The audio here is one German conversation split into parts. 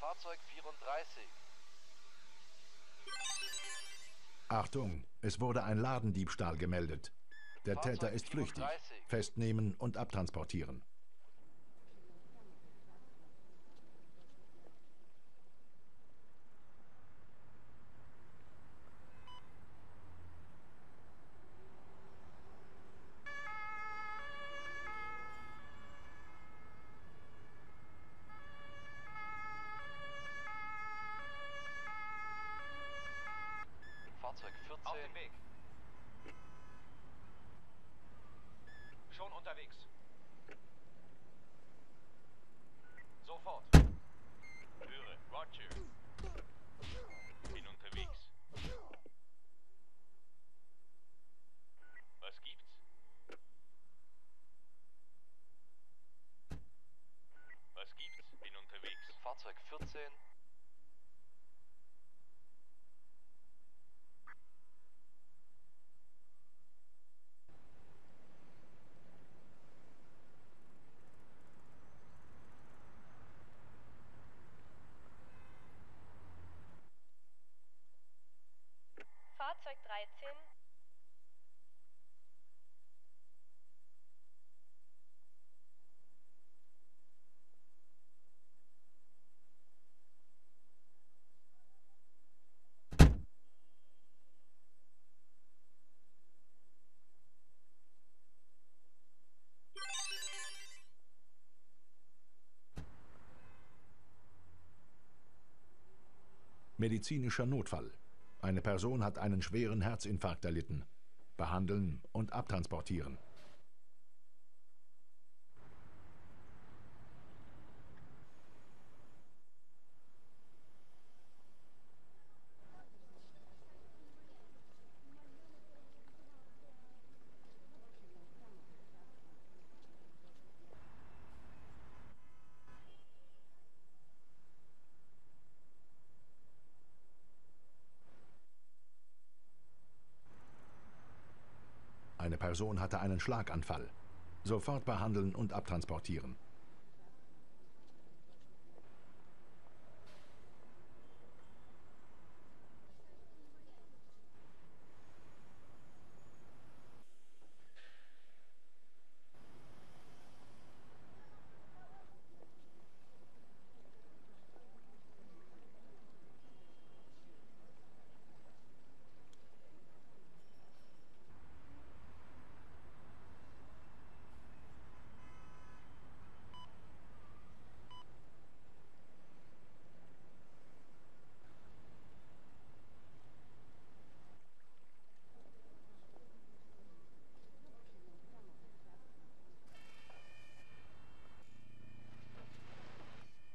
Fahrzeug 34. Achtung, es wurde ein Ladendiebstahl gemeldet. Der Täter ist flüchtig. Festnehmen und abtransportieren. Fahrzeug 14. Auf dem Weg. Schon unterwegs. Sofort. Höre, Roger. Bin unterwegs. Was gibt's? Was gibt's? Bin unterwegs. Fahrzeug 14. Fahrzeug 13. Medizinischer Notfall. Eine Person hat einen schweren Herzinfarkt erlitten. Behandeln und abtransportieren. Eine Person hatte einen Schlaganfall. Sofort behandeln und abtransportieren.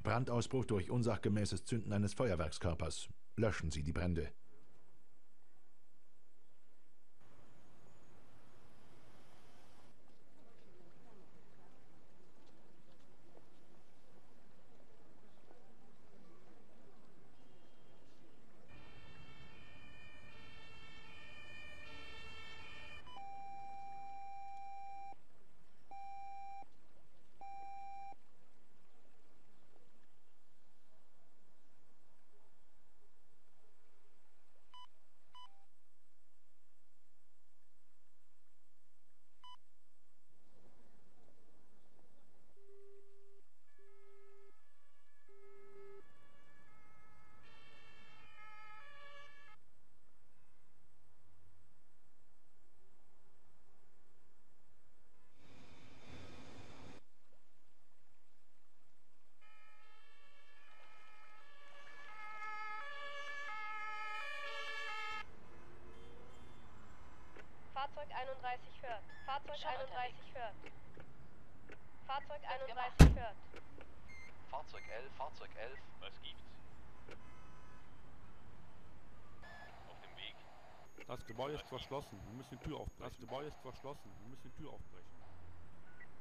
Brandausbruch durch unsachgemäßes Zünden eines Feuerwerkskörpers. Löschen Sie die Brände. Fahrzeug 31 hört. Fahrzeug 31 hört. Fahrzeug 31 hört. Fahrzeug 11, Fahrzeug 11. Was gibt's? Auf dem Weg. Das Gebäude ist verschlossen. Wir müssen die Tür aufbrechen. Das Gebäude ist verschlossen. Wir müssen die Tür aufbrechen.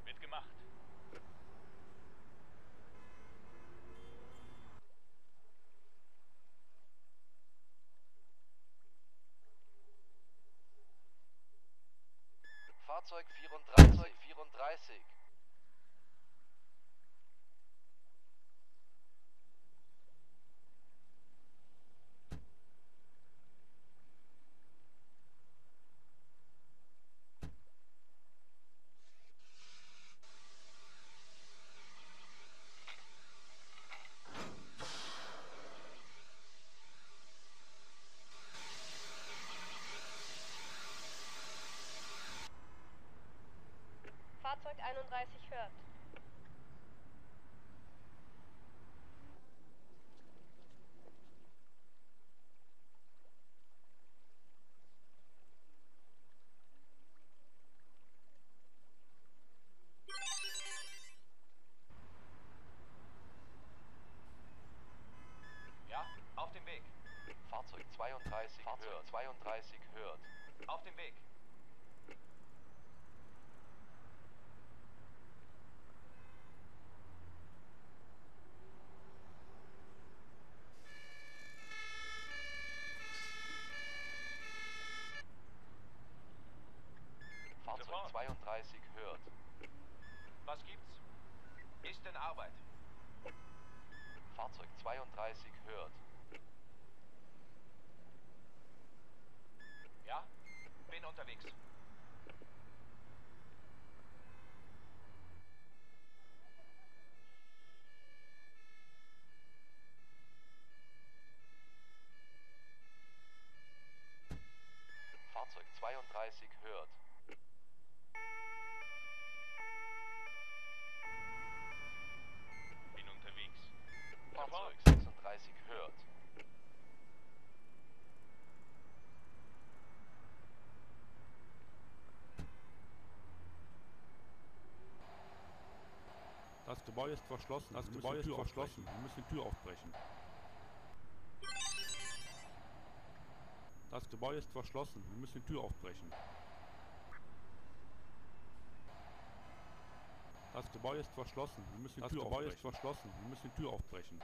Wird gemacht. Fahrzeug 34. Fahrzeug 31 hört. Ja, auf dem Weg. Fahrzeug 32 hört. Auf dem Weg. Hört. Was gibt's? Ist in Arbeit. Fahrzeug 32 hört. Ja, bin unterwegs. Fahrzeug 32 hört. Fahrzeug 36 hört. Das Gebäude ist verschlossen. Das Gebäude ist verschlossen. Wir müssen die Tür aufbrechen. Das Gebäude ist verschlossen. Wir müssen die Tür aufbrechen. Das Gebäude ist verschlossen. Wir müssen die Tür aufbrechen. Das Gebäude ist verschlossen. Wir müssen die Tür aufbrechen.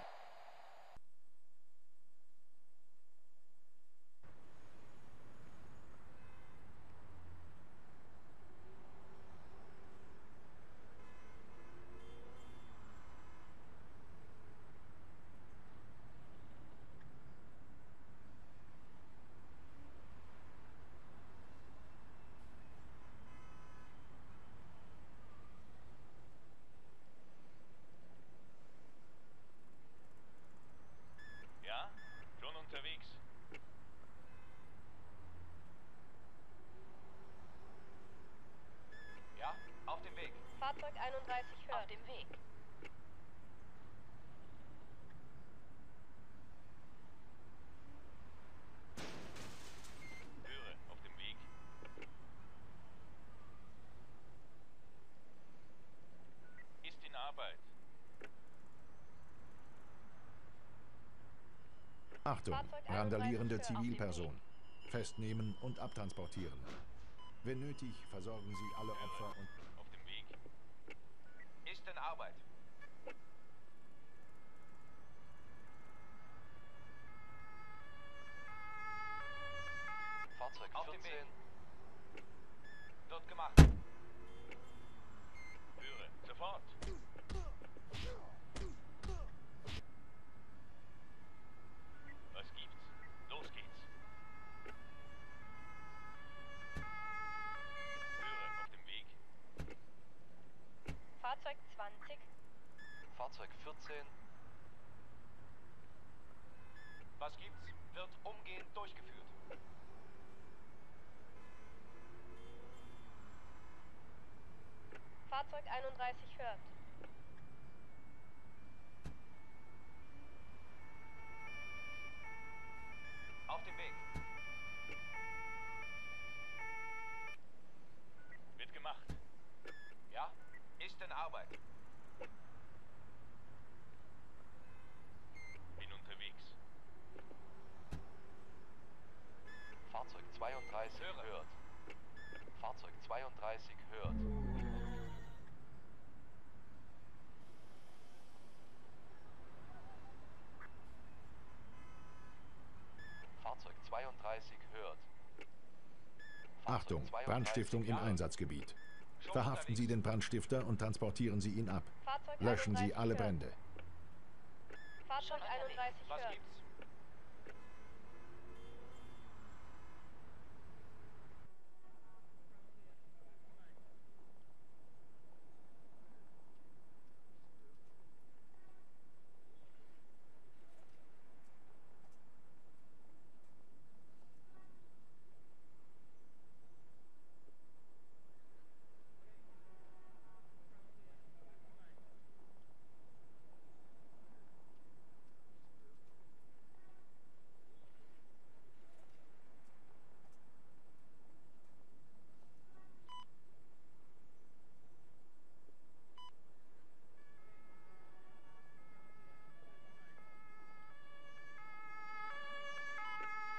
Auf dem Weg. Fahrzeug 31 hört. Auf dem Weg. Höre, auf dem Weg. Ist in Arbeit. Achtung, randalierende Zivilperson. Festnehmen und abtransportieren. Wenn nötig, versorgen Sie alle Opfer und... Ist in Arbeit. Fahrzeug auf dem Weg. Wird gemacht. Führe, sofort. Was gibt's? Los geht's. Führe, auf dem Weg. Fahrzeug 20. Fahrzeug 14. Was gibt's? Wird umgehend durchgeführt. Fahrzeug 31 hört. Auf dem Weg. Wird gemacht. Ja? Ist in Arbeit. Bin unterwegs. Fahrzeug 2. 32 hört. Fahrzeug 32 hört. Fahrzeug 32 hört. Achtung, Brandstiftung im Einsatzgebiet. Verhaften Sie den Brandstifter und transportieren Sie ihn ab. Löschen Sie alle Brände. Fahrzeug 31 hört.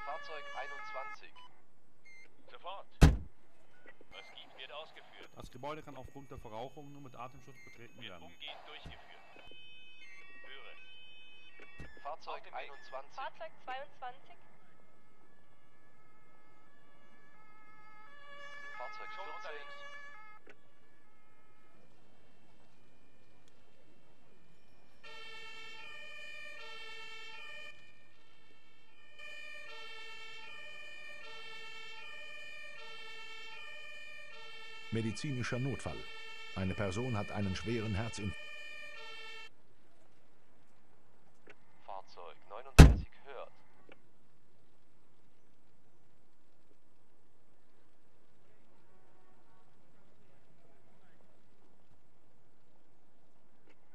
Fahrzeug 21. Sofort. Was gibt, wird ausgeführt. Das Gebäude kann aufgrund der Verrauchung nur mit Atemschutz betreten werden. Umgehend durchgeführt. Höre. Fahrzeug 21. Fahrzeug 22. Fahrzeug 14. Medizinischer Notfall. Eine Person hat einen schweren Herzinfarkt. Fahrzeug 39 hört.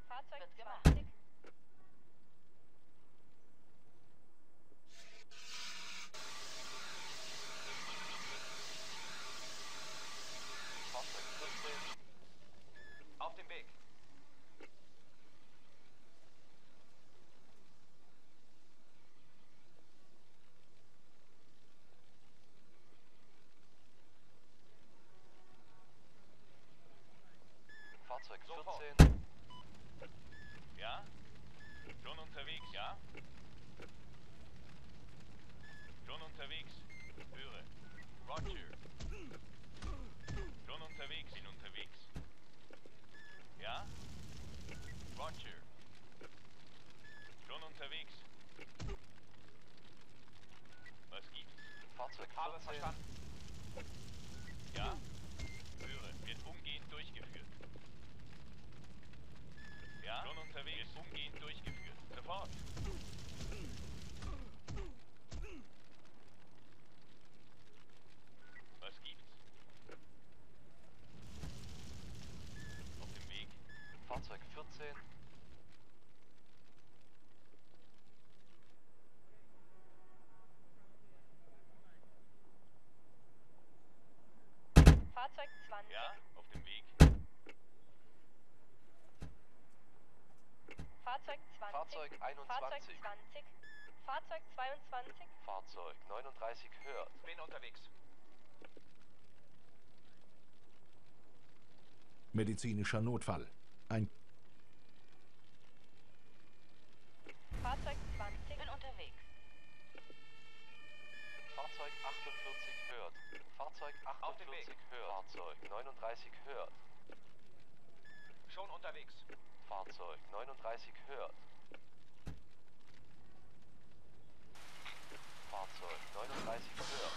Fahrzeug wird gemacht. Auf dem Weg. Fahrzeug 14. Ja? Schon unterwegs, ja? Schon unterwegs. Höre. Roger. Schon unterwegs, sind unterwegs. Ja? Roger. Schon unterwegs. Was gibt's? Fahrzeug habe verstanden. Ja? Höre, wird umgehend durchgeführt. Ja? Schon unterwegs, wird umgehend durchgeführt. Sofort. Was gibt's? Fahrzeug 14. Fahrzeug 20. Ja, auf dem Weg. Fahrzeug 20. Fahrzeug 21. Fahrzeug 20. Fahrzeug 22. Fahrzeug 39 hört. Bin unterwegs. Medizinischer Notfall. Ein Fahrzeug 20 bin unterwegs. Fahrzeug 48 hört. Fahrzeug 48 hört. Fahrzeug 39 hört. Schon unterwegs. Fahrzeug 39 hört. Fahrzeug 39 hört.